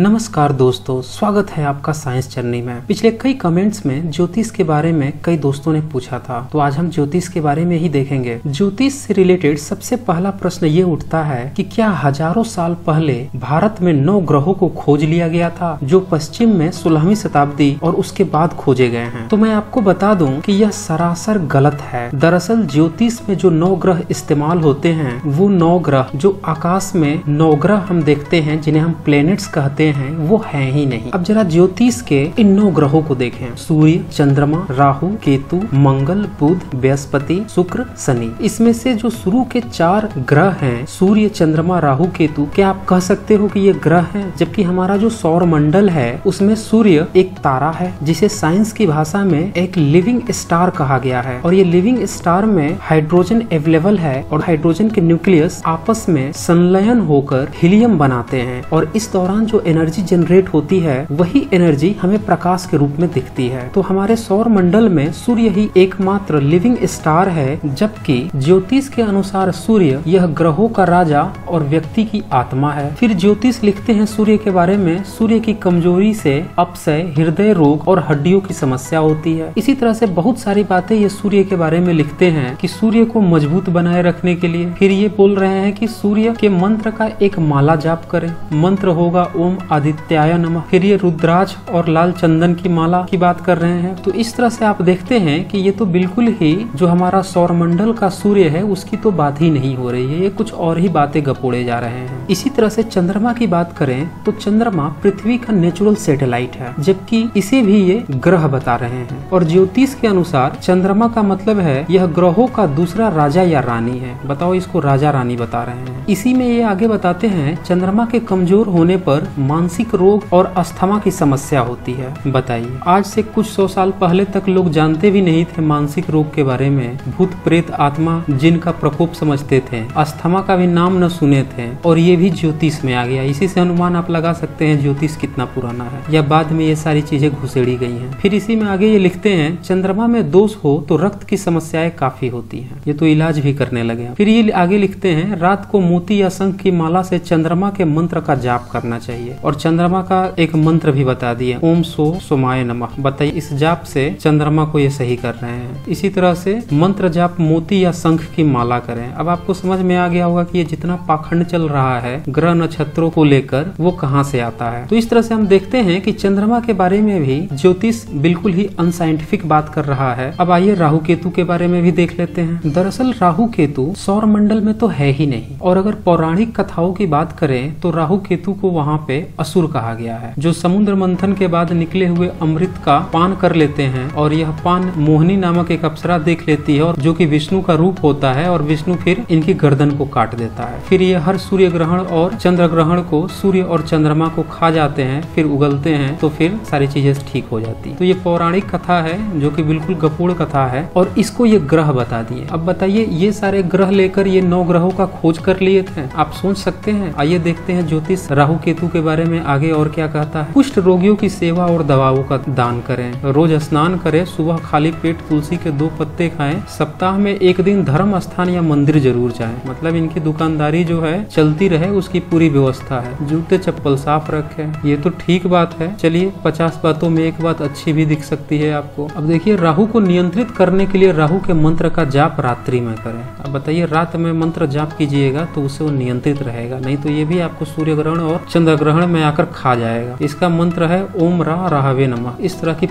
नमस्कार दोस्तों, स्वागत है आपका साइंस जर्नी में। पिछले कई कमेंट्स में ज्योतिष के बारे में कई दोस्तों ने पूछा था, तो आज हम ज्योतिष के बारे में ही देखेंगे। ज्योतिष से रिलेटेड सबसे पहला प्रश्न ये उठता है कि क्या हजारों साल पहले भारत में 9 ग्रहों को खोज लिया गया था, जो पश्चिम में 16वीं शताब्दी और उसके बाद खोजे गए हैं? तो मैं आपको बता दूं कि यह सरासर गलत है। दरअसल ज्योतिष में जो 9 ग्रह इस्तेमाल होते हैं, वो 9 ग्रह जो आकाश में 9 ग्रह हम देखते हैं, जिन्हें हम प्लेनेट्स कहते हैं, वो है ही नहीं। अब जरा ज्योतिष के इन 9 ग्रहों को देखें। सूर्य, चंद्रमा, राहु, केतु, मंगल, बुध, बृहस्पति, शुक्र, शनि। इसमें से जो शुरू के 4 ग्रह हैं, सूर्य, चंद्रमा, राहु, केतु, क्या आप कह सकते हो कि ये ग्रह हैं? जबकि हमारा जो सौर मंडल है, उसमें सूर्य एक तारा है, जिसे साइंस की भाषा में एक लिविंग स्टार कहा गया है। और ये लिविंग स्टार में हाइड्रोजन अवेलेबल है और हाइड्रोजन के न्यूक्लियस आपस में संलयन होकर हीलियम बनाते हैं, और इस दौरान जो एनर्जी जनरेट होती है, वही एनर्जी हमें प्रकाश के रूप में दिखती है। तो हमारे सौर मंडल में सूर्य ही एकमात्र लिविंग स्टार है, जबकि ज्योतिष के अनुसार सूर्य यह ग्रहों का राजा और व्यक्ति की आत्मा है। फिर ज्योतिष लिखते हैं सूर्य के बारे में, सूर्य की कमजोरी से अपक्षय, हृदय रोग और हड्डियों की समस्या होती है। इसी तरह से बहुत सारी बातें ये सूर्य के बारे में लिखते हैं कि सूर्य को मजबूत बनाए रखने के लिए। फिर ये बोल रहे हैं कि सूर्य के मंत्र का एक माला जाप करें, मंत्र होगा ओम आदित्याय नमः। फिर ये रुद्राक्ष और लाल चंदन की माला की बात कर रहे हैं। तो इस तरह से आप देखते हैं कि ये तो बिल्कुल ही जो हमारा सौरमंडल का सूर्य है, उसकी तो बात ही नहीं हो रही है, ये कुछ और ही बातें गपोड़े जा रहे हैं। इसी तरह से चंद्रमा की बात करें तो चंद्रमा पृथ्वी का नेचुरल सैटेलाइट है, जबकि इसे भी ये ग्रह बता रहे हैं। और ज्योतिष के अनुसार चंद्रमा का मतलब है यह ग्रहों का दूसरा राजा या रानी है। बताओ, इसको राजा रानी बता रहे हैं। इसी में ये आगे बताते हैं चंद्रमा के कमजोर होने पर मानसिक रोग और अस्थमा की समस्या होती है। बताइए, आज से कुछ 100 साल पहले तक लोग जानते भी नहीं थे मानसिक रोग के बारे में, भूत प्रेत आत्मा जिनका प्रकोप समझते थे, अस्थमा का भी नाम न सुने थे, और ये भी ज्योतिष में आ गया। इसी से अनुमान आप लगा सकते हैं ज्योतिष कितना पुराना है, या बाद में ये सारी चीजें घुसेड़ी गई हैं। फिर इसी में आगे ये लिखते हैं चंद्रमा में दोष हो तो रक्त की समस्याएं काफी होती है, ये तो इलाज भी करने लगे। फिर ये आगे लिखते हैं रात को मोती या शंख की माला से चंद्रमा के मंत्र का जाप करना चाहिए, और चंद्रमा का एक मंत्र भी बता दिया, ओम सो सोमाय नमः। बताइए, इस जाप से चंद्रमा को ये सही कर रहे हैं। इसी तरह से मंत्र जाप मोती या शंख की माला करें। अब आपको समझ में आ गया होगा कि ये जितना पाखंड चल रहा है ग्रह नक्षत्रों को लेकर, वो कहाँ से आता है। तो इस तरह से हम देखते हैं कि चंद्रमा के बारे में भी ज्योतिष बिल्कुल ही अनसाइंटिफिक बात कर रहा है। अब आइए राहु केतु के बारे में भी देख लेते हैं। दरअसल राहु केतु सौर मंडल में तो है ही नहीं, और अगर पौराणिक कथाओं की बात करें तो राहु केतु को वहाँ पे असुर कहा गया है, जो समुद्र मंथन के बाद निकले हुए अमृत का पान कर लेते हैं, और यह पान मोहिनी नामक एक अप्सरा देख लेती है, और जो कि विष्णु का रूप होता है, और विष्णु फिर इनकी गर्दन को काट देता है। फिर ये हर सूर्य ग्रहण और चंद्र ग्रहण को सूर्य और चंद्रमा को खा जाते हैं, फिर उगलते हैं, तो फिर सारी चीजें ठीक हो जाती है। तो ये पौराणिक कथा है, जो कि बिल्कुल गपोड़ कथा है, और इसको ये ग्रह बता दिए। अब बताइए, ये सारे ग्रह लेकर ये 9 ग्रहों का खोज कर लिए थे, आप सोच सकते हैं। आइए देखते हैं ज्योतिष राहु केतु के बारे में आगे और क्या कहता है। कुष्ठ रोगियों की सेवा और दवाओं का दान करें, रोज स्नान करें, सुबह खाली पेट तुलसी के 2 पत्ते खाएं, सप्ताह में एक दिन धर्म स्थान या मंदिर जरूर जाएं। मतलब इनकी दुकानदारी जो है चलती रहे, उसकी पूरी व्यवस्था है। जूते चप्पल साफ रखें, ये तो ठीक बात है। चलिए, 50 बातों में एक बात अच्छी भी दिख सकती है आपको। अब देखिए, राहु को नियंत्रित करने के लिए राहु के मंत्र का जाप रात्रि में करें। अब बताइए, रात में मंत्र जाप कीजिएगा तो उसे वो नियंत्रित रहेगा, नहीं तो ये भी आपको सूर्य ग्रहण और चंद्र ग्रहण में आकर खा जाएगा। इसका मंत्र है ओम रा राहवे नमः। इस तरह की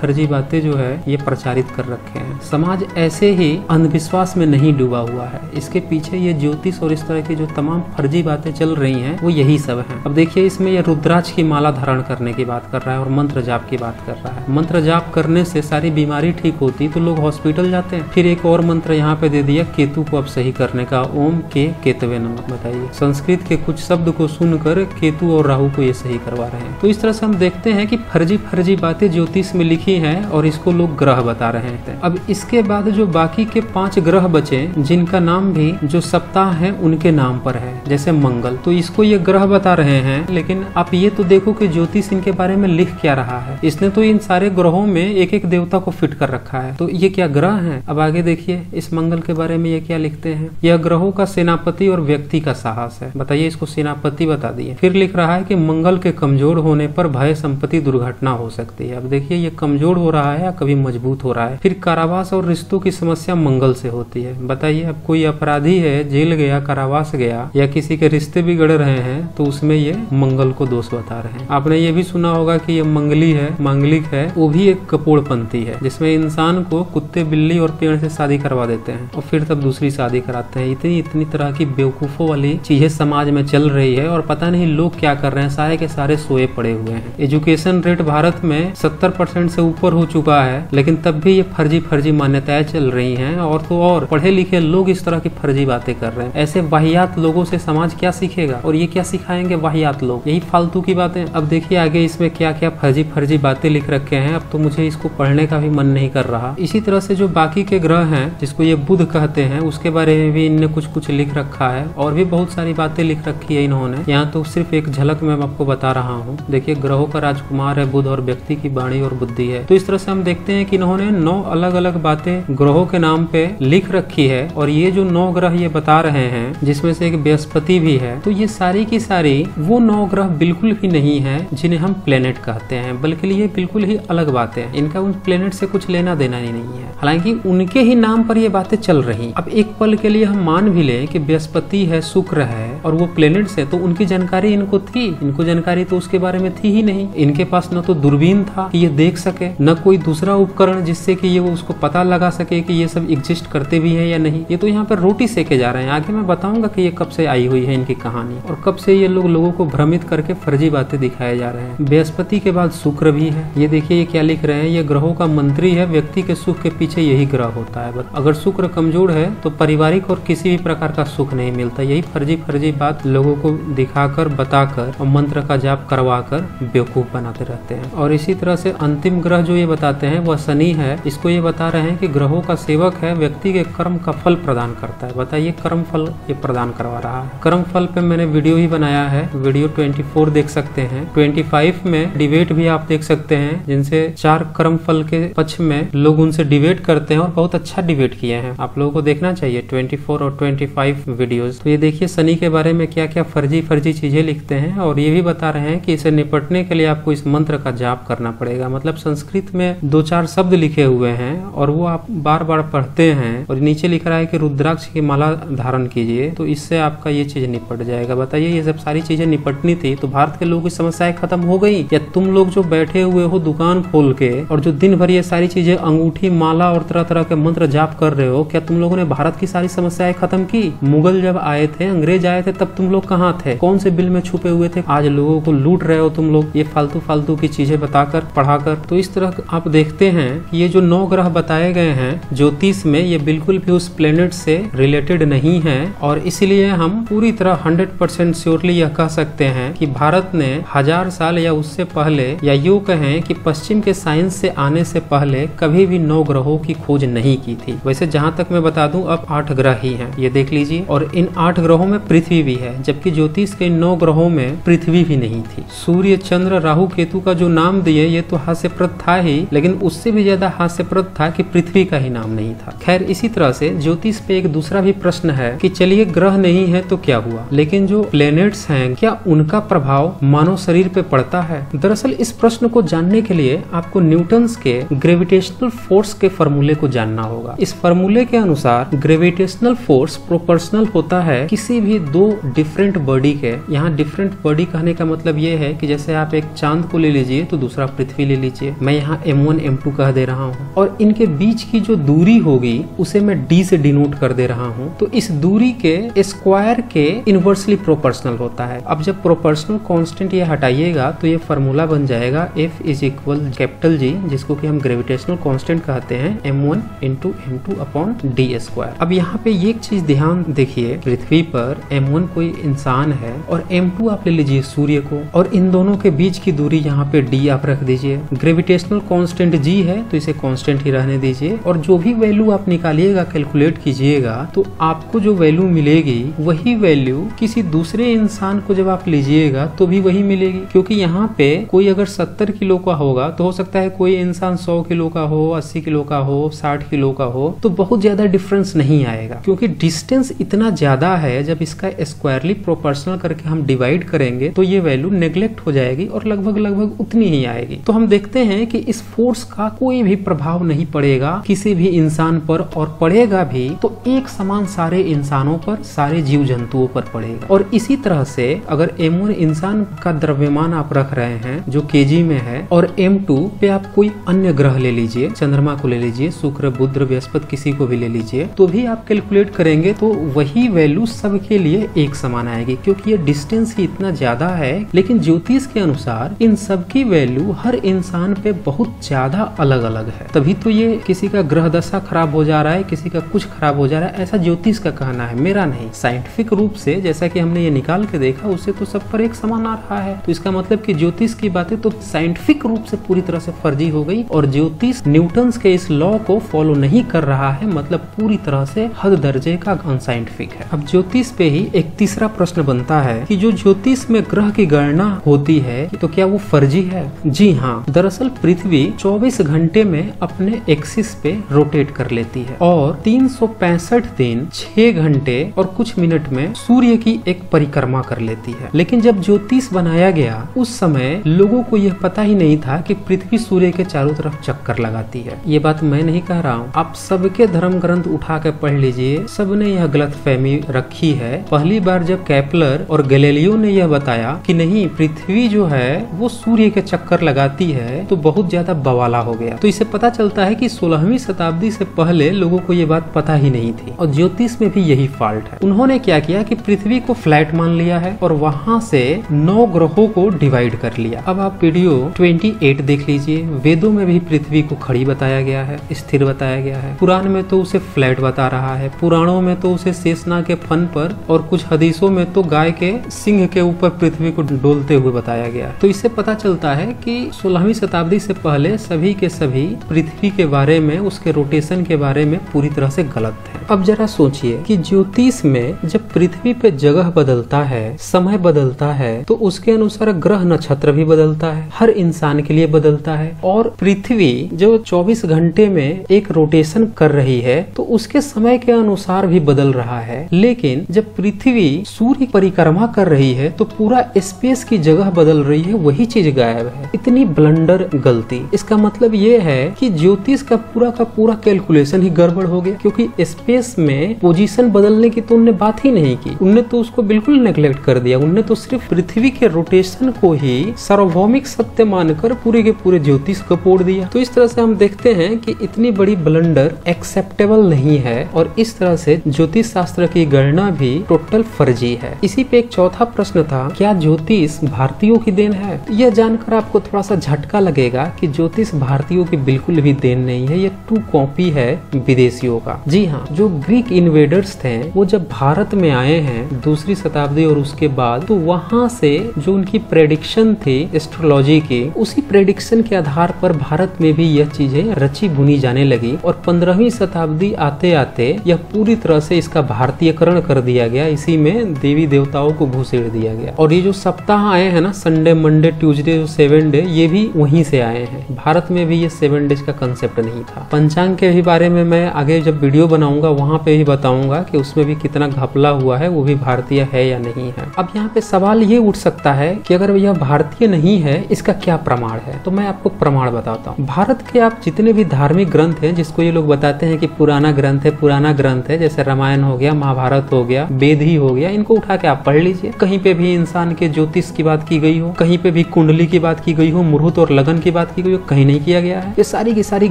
फर्जी बातें जो है ये प्रचारित कर रखे हैं। समाज ऐसे ही अंधविश्वास में नहीं डूबा हुआ है, इसके पीछे ये ज्योतिष और इस तरह की जो तमाम फर्जी बातें चल रही हैं, वो यही सब है। अब देखिए, इसमें ये रुद्राक्ष की माला धारण करने की बात कर रहा है और मंत्र जाप की बात कर रहा है। मंत्र जाप करने से सारी बीमारी ठीक होती, तो लोग हॉस्पिटल जाते हैं। फिर एक और मंत्र यहाँ पे दे दिया केतु को अब सही करने का, ओम के केतवे नमः। बताइए, संस्कृत के कुछ शब्द को सुनकर केतु और राहु को ये सही करवा रहे हैं। तो इस तरह से हम देखते हैं कि फर्जी बातें ज्योतिष में लिखी हैं, और इसको लोग ग्रह बता रहे हैं। अब इसके बाद जो बाकी के 5 ग्रह बचे, जिनका नाम भी जो सप्ताह है उनके नाम पर है, जैसे मंगल, तो इसको ये ग्रह बता रहे हैं। लेकिन आप ये तो देखो कि ज्योतिष इनके बारे में लिख क्या रहा है। इसने तो इन सारे ग्रहों में एक एक देवता को फिट कर रखा है, तो ये क्या ग्रह है? अब आगे देखिए, इस मंगल के बारे में ये क्या लिखते हैं, यह ग्रहों का सेनापति और व्यक्ति का साहस है। बताइए, इसको सेनापति बता दिए। फिर लिख रहा है कि मंगल के कमजोर होने पर भय संपत्ति दुर्घटना हो सकती है। अब देखिए ये कमजोर हो रहा है या कभी मजबूत हो रहा है। फिर कारावास और रिश्तों की समस्या मंगल से होती है। बताइए अब कोई अपराधी है, जेल गया, कारावास गया या किसी के रिश्ते बिगड़ रहे हैं तो उसमें ये मंगल को दोष बता रहे हैं। आपने ये भी सुना होगा कि ये मंगली है, मांगलिक है, वो भी एक कपोड़पंथी है जिसमें इंसान को कुत्ते, बिल्ली और पेड़ से शादी करवा देते हैं और फिर तब दूसरी शादी कराते हैं। इतनी तरह की बेवकूफों वाली चीजें समाज में चल रही है और पता नहीं लोग क्या कर रहे हैं, सारे के सारे सोए पड़े हुए हैं। एजुकेशन रेट भारत में 70% से ऊपर हो चुका है, लेकिन तब भी ये फर्जी मान्यताएं चल रही हैं और तो और पढ़े लिखे लोग इस तरह की फर्जी बातें कर रहे हैं। ऐसे वाहियात लोगों से समाज क्या सीखेगा और ये क्या सिखाएंगे वाहियात लोग, यही फालतू की बातें। अब देखिए आगे इसमें क्या क्या फर्जी बातें लिख रखे हैं। अब तो मुझे इसको पढ़ने का भी मन नहीं कर रहा। इसी तरह से जो बाकी के ग्रह हैं जिसको ये बुध कहते हैं उसके बारे में भी इनने कुछ लिख रखा है और भी बहुत सारी बातें लिख रखी है इन्होंने। यहाँ तो सिर्फ एक झलक में आपको बता रहा हूँ। देखिए ग्रहों का राजकुमार है बुध और व्यक्ति की वाणी और बुद्धि है। तो इस तरह से हम देखते हैं कि इन्होंने 9 अलग अलग बातें ग्रहों के नाम पे लिख रखी है और ये जो 9 ग्रह ये बता रहे हैं जिसमें से एक बृहस्पति भी है, तो ये सारी की सारी वो 9 ग्रह बिल्कुल ही नहीं है जिन्हें हम प्लेनेट कहते हैं, बल्कि ये बिल्कुल ही अलग बातें हैं। इनका उन प्लेनेट से कुछ लेना देना ही नहीं है, हालांकि उनके ही नाम पर ये बातें चल रही। अब एक पल के लिए हम मान भी ले कि बृहस्पति है, शुक्र है और वो प्लेनेट्स है, तो उनकी जानकारी इनको थी? इनको जानकारी तो उसके बारे में थी ही नहीं। इनके पास न तो दूरबीन था कि ये देख सके, न कोई दूसरा उपकरण जिससे कि ये वो उसको पता लगा सके कि ये सब एग्जिस्ट करते भी हैं या नहीं। ये तो यहाँ पर रोटी सेके जा रहे हैं। आगे मैं बताऊंगा कि ये कब से आई हुई है इनकी कहानी और कब से ये लोग लोगों को भ्रमित करके फर्जी बातें दिखाए जा रहे हैं। बृहस्पति के बाद शुक्र भी है। ये देखिए ये क्या लिख रहे हैं, ये ग्रहों का मंत्री है, व्यक्ति के सुख के पीछे यही ग्रह होता है। अगर शुक्र कमजोर है तो पारिवारिक और किसी भी प्रकार का सुख नहीं मिलता। यही फर्जी बात लोगों को दिखाकर, बताकर और मंत्र का जाप करवाकर बेवकूफ बनाते रहते हैं। और इसी तरह से अंतिम ग्रह जो ये बताते हैं वह शनि है। इसको ये बता रहे हैं कि ग्रहों का सेवक है, व्यक्ति के कर्म का फल प्रदान करता है। बताइए कर्म फल ये प्रदान करवा रहा है। कर्म फल पे मैंने वीडियो ही बनाया है, वीडियो 24 देख सकते हैं। 25 में डिबेट भी आप देख सकते हैं जिनसे 4 कर्म फल के पक्ष में लोग उनसे डिबेट करते हैं और बहुत अच्छा डिबेट किए हैं। आप लोगों को देखना चाहिए 24 और 25 वीडियोज। तो ये देखिए शनि के बारे में क्या क्या फर्जी चीजें लिखते हैं और ये भी बता रहे हैं कि इसे निपटने के लिए आपको इस मंत्र का जाप करना पड़ेगा। मतलब संस्कृत में 2-4 शब्द लिखे हुए हैं और वो आप बार-बार पढ़ते हैं और नीचे लिख रहा है कि रुद्राक्ष की माला धारण कीजिए तो इससे आपका ये चीज निपट जाएगा। बताइए ये सब सारी चीजें निपटनी थी तो भारत के लोगों की समस्याएं खत्म हो गई या तुम लोग जो बैठे हुए हो दुकान खोल के और जो दिन भर ये सारी चीजें अंगूठी, माला और तरह तरह के मंत्र जाप कर रहे हो, क्या तुम लोगों ने भारत की सारी समस्याएं खत्म की? मुगल जब आए थे, अंग्रेज आए थे, तब तुम लोग कहाँ थे? कौन से बिल में छुपे हुए थे? आज लोगों को लूट रहे हो तुम लोग ये फालतू की चीजें बताकर, पढ़ाकर। तो इस तरह आप देखते हैं कि ये जो 9 ग्रह बताए गए हैं ज्योतिष में ये बिल्कुल भी उस प्लेनेट से रिलेटेड नहीं है और इसलिए हम पूरी तरह 100% श्योरली यह कह सकते हैं कि भारत ने 1000 साल या उससे पहले या यूं कहें कि पश्चिम के साइंस से आने से पहले कभी भी 9 ग्रहों की खोज नहीं की थी। वैसे जहाँ तक मैं बता दूं अब 8 ग्रह ही हैं, ये देख लीजिए। और इन 8 ग्रहों में पृथ्वी भी है, जबकि ज्योतिष के 9 ग्रहों में पृथ्वी भी नहीं थी। सूर्य, चंद्र, राहु, केतु का जो नाम दिए ये तो हास्यप्रद था ही, लेकिन उससे भी ज्यादा हास्यप्रद था कि पृथ्वी का ही नाम नहीं था। खैर इसी तरह से ज्योतिष पे एक दूसरा भी प्रश्न है कि चलिए ग्रह नहीं है तो क्या हुआ, लेकिन जो प्लेनेट्स हैं क्या उनका प्रभाव मानव शरीर पे पड़ता है? दरअसल इस प्रश्न को जानने के लिए आपको न्यूटन्स के ग्रेविटेशनल फोर्स के फॉर्मूले को जानना होगा। इस फॉर्मूले के अनुसार ग्रेविटेशनल फोर्स प्रोपोर्शनल होता है किसी भी 2 डिफरेंट बॉडी के। यहाँ डिफरेंट बॉडी कहने का मतलब ये है कि जैसे आप एक चांद को ले लीजिए तो दूसरा पृथ्वी ले लीजिए, मैं यहाँ M1 M2 कह दे रहा हूँ और इनके बीच की जो दूरी होगी उसे मैं D से डिनोट कर दे रहा हूँ। तो इस दूरी के स्क्वायर के इन्वर्सली प्रोपोर्शनल होता है। अब जब प्रोपोर्शनल कांस्टेंट ये हटाइएगा तो ये फॉर्मूला बन जाएगा F = G, जिसको कि हम ग्रेविटेशनल कांस्टेंट कहते हैं, M1 × M2 अपॉन D²। अब यहाँ पे एक चीज ध्यान देखिए, पृथ्वी पर M1 कोई इंसान है और M2 आप ले लीजिए सूर्य को और इन दोनों के बीच की दूरी यहाँ पे D आप रख दीजिए। ग्रेविटेशनल कांस्टेंट G है तो इसे कांस्टेंट ही रहने दीजिए और जो भी वैल्यू आप निकालिएगा, कैलकुलेट कीजिएगा तो आपको जो वैल्यू मिलेगी वही वैल्यू किसी दूसरे इंसान को जब आप लीजिएगा तो भी वही मिलेगी, क्योंकि यहाँ पे कोई अगर 70 किलो का होगा तो हो सकता है कोई इंसान 100 किलो का हो, 80 किलो का हो, 60 किलो का हो, तो बहुत ज्यादा डिफरेंस नहीं आएगा क्योंकि डिस्टेंस इतना ज्यादा है। जब इसका स्क्वायरली प्रोपोर्शनल करके हम डिवाइड करेंगे करेंगे तो ये वैल्यू नेग्लेक्ट हो जाएगी और लगभग उतनी ही आएगी। तो हम देखते हैं कि इस फोर्स का कोई भी प्रभाव नहीं पड़ेगा किसी भी इंसान पर, और पड़ेगा भी तो एक समान सारे इंसानों पर, सारे जीव जंतुओं पर पड़ेगा। और इसी तरह से अगर m1 इंसान का द्रव्यमान आप रख रहे हैं जो केजी में है, और m2 पे आप कोई अन्य ग्रह ले लीजिए, चंद्रमा को ले लीजिए, शुक्र, बुध, बृहस्पति, किसी को भी ले लीजिए, तो भी आप कैलकुलेट करेंगे तो वही वैल्यू सबके लिए एक समान आएगी, क्योंकि ये डिस्टेंस ही इतना ज्यादा है। लेकिन ज्योतिष के अनुसार इन सबकी वैल्यू हर इंसान पे बहुत ज्यादा अलग अलग है, तभी तो ये किसी का ग्रह दशा खराब हो जा रहा है, किसी का कुछ खराब हो जा रहा है, ऐसा ज्योतिष का कहना है, मेरा नहीं। साइंटिफिक रूप से जैसा कि हमने ये निकाल के देखा उससे तो सब पर एक समान आ रहा है, तो इसका मतलब कि ज्योतिष की बातें तो साइंटिफिक रूप से पूरी तरह से फर्जी हो गई, और ज्योतिष न्यूटन के इस लॉ को फॉलो नहीं कर रहा है, मतलब पूरी तरह से हद दर्जे का अनसाइंटिफिक है। अब ज्योतिष पे ही एक तीसरा प्रश्न बनता है कि जो ज्योतिष में ग्रह की गणना होती है तो क्या वो फर्जी है? जी हाँ, दरअसल पृथ्वी 24 घंटे में अपने एक्सिस पे रोटेट कर लेती है और 365 दिन 6 घंटे और कुछ मिनट में सूर्य की एक परिक्रमा कर लेती है। लेकिन जब ज्योतिष बनाया गया उस समय लोगों को यह पता ही नहीं था कि पृथ्वी सूर्य के चारों तरफ चक्कर लगाती है। ये बात मैं नहीं कह रहा हूँ, आप सबके धर्म ग्रंथ उठा के पढ़ लीजिए, सबने यह गलतफहमी रखी है। पहली बार जब केपलर और गैलीलियो ने यह बताया कि नहीं पृथ्वी जो है वो सूर्य के चक्कर लगाती है तो बहुत ज्यादा बवाला हो गया। तो इसे पता चलता है कि 16वीं शताब्दी से पहले लोगों को ये बात पता ही नहीं थी, और ज्योतिष में भी यही फॉल्ट है। उन्होंने क्या किया कि पृथ्वी को फ्लैट मान लिया है और वहां से 9 ग्रहों को डिवाइड कर लिया। अब आप वीडियो 28 देख लीजिए, वेदों में भी पृथ्वी को खड़ी बताया गया है, स्थिर बताया गया है, पुराण में तो उसे फ्लैट बता रहा है, पुराणों में तो उसे शेषनाग के फन पर और कुछ हदीसों में तो गाय के सिंह के ऊपर पृथ्वी को डोलते हुए बताया गया। तो इससे पता चलता है कि 16वीं शताब्दी से पहले सभी के सभी पृथ्वी के बारे में, उसके रोटेशन के बारे में पूरी तरह से गलत है। अब जरा सोचिए कि ज्योतिष में जब पृथ्वी पे जगह बदलता है, समय बदलता है, तो उसके अनुसार ग्रह नक्षत्र भी बदलता है, हर इंसान के लिए बदलता है। और पृथ्वी जो 24 घंटे में एक रोटेशन कर रही है तो उसके समय के अनुसार भी बदल रहा है। लेकिन जब पृथ्वी सूर्य परिक्रमा कर रही है तो पूरा स्पेस की जगह बदल रही है, वही चीज गायब है। इतनी ब्लंडर गलती, इसका मतलब ये है कि ज्योतिष का पूरा कैलकुलेशन ही गड़बड़ हो गया, क्योंकि स्पेस में पोजीशन बदलने की तो उनने बात ही नहीं की, उनने तो उसको बिल्कुल नेग्लेक्ट कर दिया। उनने तो सिर्फ पृथ्वी के रोटेशन को ही सार्वभौमिक सत्य मानकर पूरे के पूरे ज्योतिष को पोड़ दिया। तो इस तरह से हम देखते हैं कि इतनी बड़ी ब्लंडर एक्सेप्टेबल नहीं है, और इस तरह से ज्योतिष शास्त्र की गणना भी टोटल फर्जी है। इसी पे एक चौथा प्रश्न था, क्या ज्योतिष भारतीयों की देन है? यह जानकर आपको थोड़ा सा झटका लगेगा कि ज्योतिष भारतीयों की बिल्कुल भी देन नहीं है, यह टू कॉपी है विदेशियों का। जी हाँ, जो ग्रीक इन्वेडर्स थे वो जब भारत में आए हैं 2री शताब्दी और उसके बाद, तो वहाँ से जो उनकी प्रेडिक्शन थी एस्ट्रोलॉजी की, उसी प्रेडिक्शन के आधार पर भारत में भी यह चीजें रची बुनी जाने लगी, और 15वीं शताब्दी आते आते यह पूरी तरह से इसका भारतीयकरण कर दिया गया, इसी में देवी देवताओं को घुसेड़ दिया गया। और ये जो सप्ताह आए हैं ना, संडे, मंडे, ट्यूजडे, 7 डे, ये भी वहीं से आए हैं। भारत में भी ये 7 डेज का कंसेप्ट नहीं था। पंचांग के भी बारे में मैं आगे जब वीडियो बनाऊंगा वहां पे भी बताऊंगा कि उसमें भी कितना घपला हुआ है, वो भी भारतीय है या नहीं है। अब यहाँ पे सवाल ये उठ सकता है कि अगर यह भारतीय नहीं है इसका क्या प्रमाण है, तो मैं आपको प्रमाण बताता हूँ। भारत के आप जितने भी धार्मिक ग्रंथ है, जिसको ये लोग बताते हैं कि पुराना ग्रंथ है, पुराना ग्रंथ है, जैसे रामायण हो गया, महाभारत हो गया, वेद ही हो गया, इनको उठा के आप पढ़ लीजिए। कहीं पे भी इंसान के ज्योतिष की बात की गई हो, कहीं पे भी कुंडली की बात की गई हो, मुहूर्त और लगन की बात की गई हो, कहीं नहीं किया गया है। ये सारी की सारी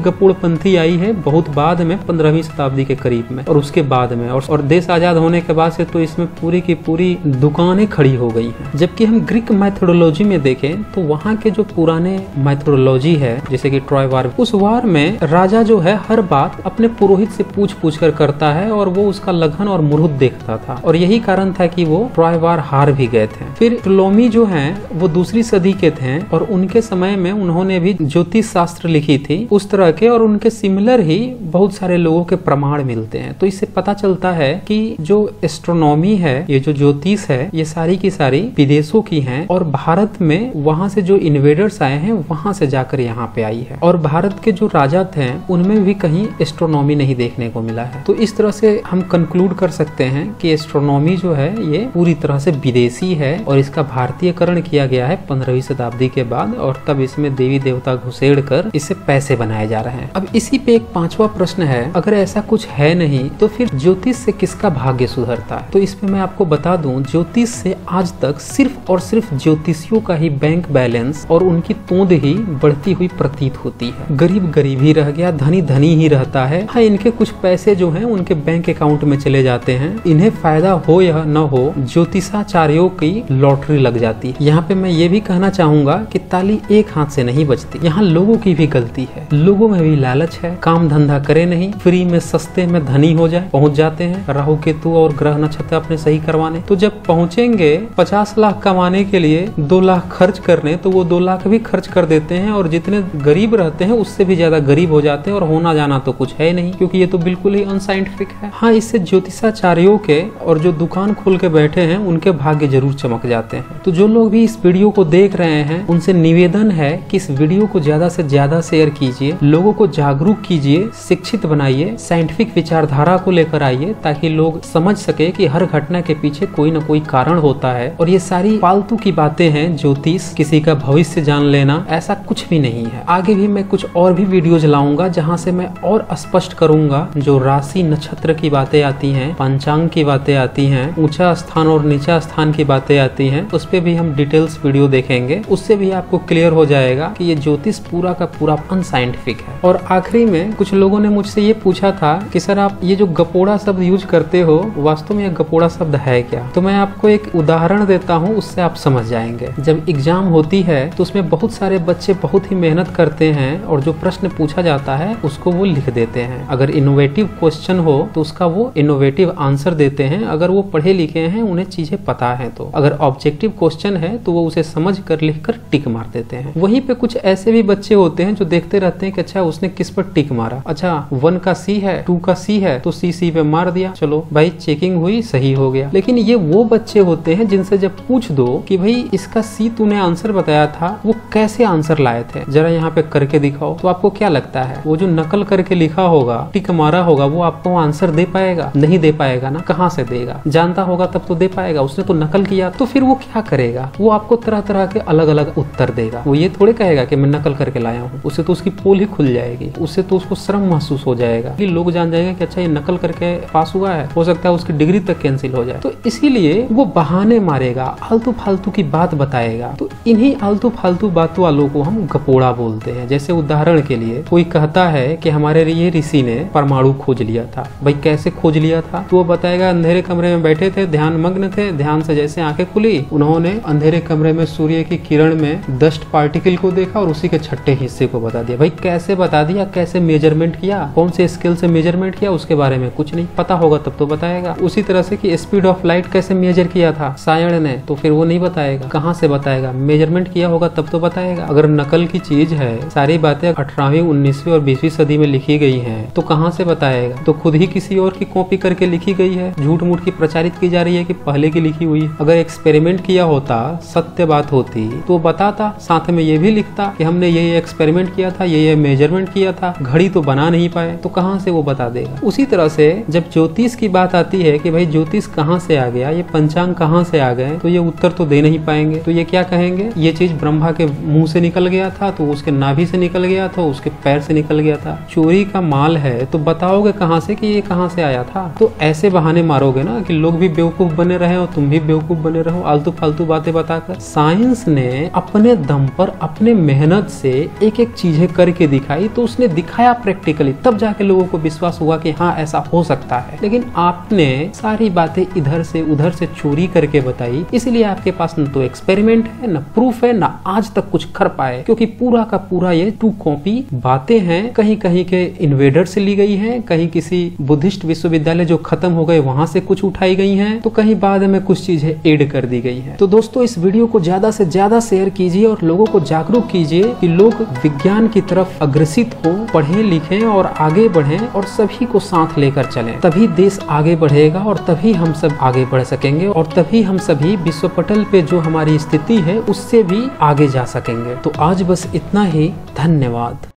गपोड़पंथी आई है बहुत बाद में, 15वीं शताब्दी के करीब में और उसके बाद में, और देश आजाद होने के बाद से तो इसमें पूरी की पूरी दुकानें खड़ी हो गई है। जबकि हम ग्रीक मैथोडोलॉजी में देखें तो वहाँ के जो पुराने मैथोडोलॉजी है, जैसे की ट्रॉय वार, उस वार में राजा जो है हर बात अपने पुरोहित से पूछ करता है, और वो उसका लगन और मुहूर्त देखता था, और यही कारण था कि वो ट्रॉय वार हार भी गए थे। फिर टोलेमी जो हैं वो 2री सदी के थे, और उनके समय में उन्होंने भी ज्योतिष शास्त्र लिखी थी उस तरह के, और उनके सिमिलर ही बहुत सारे लोगों के प्रमाण मिलते करते हैं। तो इससे पता चलता है कि जो एस्ट्रोनॉमी है, ये जो ज्योतिष है, ये सारी की सारी विदेशों की हैं और भारत में वहां से जो इन्वेडर्स आए हैं वहां से जाकर यहाँ पे आई है। और भारत के जो राजा थे उनमें भी कहीं एस्ट्रोनॉमी नहीं देखने को मिला है। तो इस तरह से हम कंक्लूड कर सकते हैं कि एस्ट्रोनॉमी जो है ये पूरी तरह से विदेशी है और इसका भारतीयकरण किया गया है 15वीं शताब्दी के बाद, और तब इसमें देवी देवता घुसेड़ कर इससे पैसे बनाए जा रहे हैं। अब इसी पे एक पांचवा प्रश्न है, अगर ऐसा कुछ है नहीं तो फिर ज्योतिष से किसका भाग्य सुधरता है? तो इसमें मैं आपको बता दूं, ज्योतिष से आज तक सिर्फ और सिर्फ ज्योतिषियों का ही बैंक बैलेंस और उनकी तोंद ही बढ़ती हुई प्रतीत होती है। गरीब गरीब ही रह गया, धनी धनी ही रहता है। हाँ, इनके कुछ पैसे जो है उनके बैंक अकाउंट में चले जाते हैं, इन्हें फायदा हो या न हो ज्योतिषाचार्यों की लॉटरी लग जाती है। यहाँ पे मैं ये भी कहना चाहूंगा कि ताली एक हाथ से नहीं बजती, यहाँ लोगों की भी गलती है। लोगों में भी लालच है, काम धंधा करे नहीं, फ्री में सस्ते में धनी हो जाए पहुंच जाते हैं राहु केतु और ग्रह नक्षत्र अपने सही करवाने। तो जब पहुंचेंगे 50 लाख कमाने के लिए 2 लाख खर्च करने, तो वो 2 लाख भी खर्च कर देते हैं और जितने गरीब रहते हैं उससे भी ज्यादा गरीब हो जाते हैं और होना जाना तो कुछ है नहीं, क्योंकि ये तो बिल्कुल ही अनसाइंटिफिक है। हाँ, इससे ज्योतिषाचार्यों के और जो दुकान खोल के बैठे हैं उनके भाग्य जरूर चमक जाते हैं। तो जो लोग भी इस वीडियो को देख रहे हैं उनसे निवेदन है कि इस वीडियो को ज्यादा से ज्यादा शेयर कीजिए, लोगों को जागरूक कीजिए, शिक्षित बनाइए, साइंटिफिक विचारधारा को लेकर आइए, ताकि लोग समझ सके कि हर घटना के पीछे कोई न कोई कारण होता है। और ये सारी फालतू की बातें हैं, ज्योतिष, किसी का भविष्य जान लेना, ऐसा कुछ भी नहीं है। आगे भी मैं कुछ और भी वीडियोज लाऊंगा जहाँ से मैं और स्पष्ट करूंगा जो राशि नक्षत्र की बातें आती है, पंचांग की बातें आती है, ऊंचा स्थान और नीचा स्थान की बातें आती हैं, उस पे भी हम डिटेल्स वीडियो देखेंगे, उससे भी आपको क्लियर हो जाएगा कि ये ज्योतिष पूरा का पूरा अनसाइंटिफिक है। और आखिरी में कुछ लोगों ने मुझसे ये पूछा था कि सर आप ये जो गपोड़ा शब्द यूज करते हो, वास्तव में ये गपोड़ा शब्द है क्या? तो मैं आपको एक उदाहरण देता हूँ, उससे आप समझ जाएंगे। जब एग्जाम होती है तो उसमें बहुत सारे बच्चे बहुत ही मेहनत करते हैं और जो प्रश्न पूछा जाता है उसको वो लिख देते हैं। अगर इनोवेटिव क्वेश्चन हो तो उसका वो इनोवेटिव आंसर देते हैं, अगर वो पढ़े लिखे हैं, उन्हें चीजें पता है। तो अगर ऑब्जेक्टिव क्वेश्चन है तो वो उसे समझ कर लिख कर टिक मार देते हैं। वहीं पे कुछ ऐसे भी बच्चे होते हैं जो देखते रहते हैं कि अच्छा उसने किस पर टिक मारा, अच्छा 1 का C है, 2 का C है, तो C पे मार दिया, चलो भाई चेकिंग हुई, सही हो गया। लेकिन ये वो बच्चे होते हैं जिनसे जब पूछ दो कि भाई इसका C तूने आंसर बताया था, वो कैसे आंसर लाए थे, जरा यहाँ पे करके दिखाओ, तो आपको क्या लगता है वो जो नकल करके लिखा होगा, टिक मारा होगा, वो आपको आंसर दे पाएगा? नहीं दे पाएगा ना, कहाँ से देगा? जानता होगा तब तो दे पाएगा, उसने तो नकल किया। तो फिर वो क्या करेगा? वो आपको तरह तरह के अलग अलग उत्तर देगा। वो ये थोड़े कहेगा कि मैं नकल करके लाया हूँ, उससे तो उसकी पोल ही खुल जाएगी, उससे तो उसको शर्म महसूस हो जाएगा कि लोग जान जाएंगे कि अच्छा ये नकल करके पास हुआ है, हो सकता है उसकी डिग्री तक कैंसिल हो जाए। तो इसीलिए वो बहाने मारेगा, आलतू फालतू की बात बताएगा। तो इन्हीं आलतू फालतू बात वालों को हम गपोड़ा बोलते हैं। जैसे उदाहरण के लिए कोई कहता है कि हमारे ये ऋषि ने परमाणु खोज लिया था, भाई कैसे खोज लिया था? तो वो बताएगा अंधेरे कमरे में बैठे थे, ध्यान मग्न थे, ध्यान से जैसे आंखें खुली उन्होंने अंधेरे कमरे में सूर्य की किरण में डस्ट पार्टिकल को देखा और उसी के छठे हिस्से को बता दिया। भाई कैसे बता दिया, कैसे मेजरमेंट किया, कौन से स्केल से मेजरमेंट किया, उसके बारे में कुछ नहीं पता होगा तब तो बताएगा। उसी तरह से कि स्पीड ऑफ लाइट कैसे मेजर किया था सायण ने, तो फिर वो नहीं बताएगा, कहाँ से बताएगा, मेजरमेंट किया होगा तब तो बताएगा। अगर नकल की चीज है, सारी बातें 18वीं, 19वीं और 20वीं सदी में लिखी गई है, तो कहाँ से बताएगा? तो खुद ही किसी और की कॉपी करके लिखी गई है, झूठ मूठ की प्रचारित की जा रही है कि पहले की लिखी हुई। अगर एक्सपेरिमेंट किया होता, सत्य बात होती, तो बताता, साथ में ये भी लिखता कि हमने ये एक्सपेरिमेंट किया था, ये मेजरमेंट किया था, घड़ी तो बना नहीं पाए, तो कहाँ से वो बता देगा? उसी तरह से जब ज्योतिष की बात आती है कि भाई ज्योतिष कहाँ से आ गया, ये पंचांग कहाँ से आ गए, तो ये उत्तर तो दे नहीं पाएंगे। तो ये क्या कहेंगे, ये चीज ब्रह्मा के मुंह से निकल गया था, तो उसके नाभि से निकल गया था, उसके पैर से निकल गया था, चोरी का माल है, तो बताओगे कहाँ से कि ये कहाँ से आया था? तो ऐसे बहाने मारोगे ना कि लोग भी बेवकूफ बने रहे और तुम भी बेवकूफ बने रहो, आलतू फालतू बातें बताकर। साइंस ने अपने दम पर अपने मेहनत से एक एक चीजें करके दिखाई, तो उसने दिखाया प्रैक्टिकली, तब जाके लोगों को विश्वास हुआ कि हाँ ऐसा हो सकता है। लेकिन आपने सारी बातें इधर से उधर से चोरी करके बताई, इसलिए आपके पास न तो एक्सपेरिमेंट है, न प्रूफ है, न आज तक कुछ कर पाए, क्योंकि पूरा का पूरा ये 2 कॉपी बातें हैं, कहीं कहीं के इन्वेडर से ली गई है, कहीं किसी बुद्धिस्ट विश्वविद्यालय जो खत्म हो गए वहां से कुछ उठाई गई हैं, तो कहीं बाद में कुछ चीजें एड कर दी गई हैं। तो दोस्तों इस वीडियो को ज्यादा से ज्यादा शेयर कीजिए और लोगों को जागरूक कीजिए कि लोग विज्ञान की तरफ अग्रसित हो, पढ़ें लिखें और आगे बढ़ें और सभी को साथ लेकर चलें, तभी देश आगे बढ़ेगा और तभी हम सब आगे बढ़ सकेंगे और तभी हम सभी विश्व पटल पे जो हमारी स्थिति है उससे भी आगे जा सकेंगे। तो आज बस इतना ही, धन्यवाद।